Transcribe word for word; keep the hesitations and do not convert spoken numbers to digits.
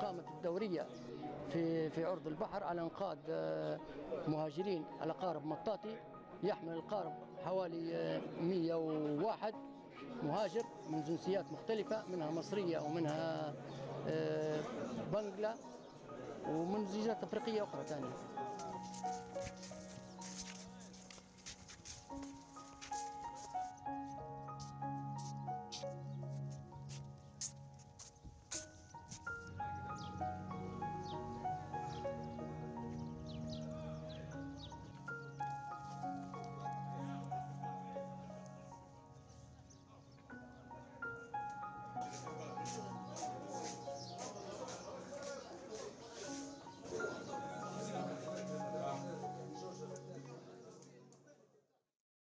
قامت الدورية في في عرض البحر على انقاذ مهاجرين الأقارب مطاطي. يحمل القارب حوالي مئة وواحد مهاجر من جنسيات مختلفة، منها مصرية ومنها بنغلا ومن جنسيات أفريقية أخرى ثانية.